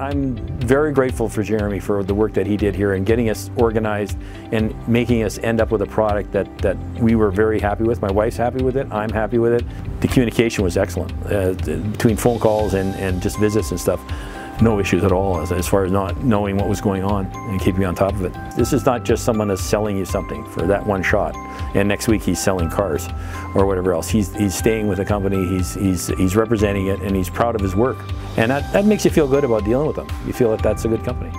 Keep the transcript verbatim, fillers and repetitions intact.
I'm very grateful for Jeremy for the work that he did here in getting us organized and making us end up with a product that, that we were very happy with. My wife's happy with it, I'm happy with it. The communication was excellent uh, between phone calls and, and just visits and stuff. No issues at all as, as far as not knowing what was going on and keeping on top of it. This is not just someone that's selling you something for that one shot and next week he's selling cars or whatever else. He's, he's staying with the company, he's, he's, he's representing it, and he's proud of his work. And that, that makes you feel good about dealing with them. You feel that that's a good company.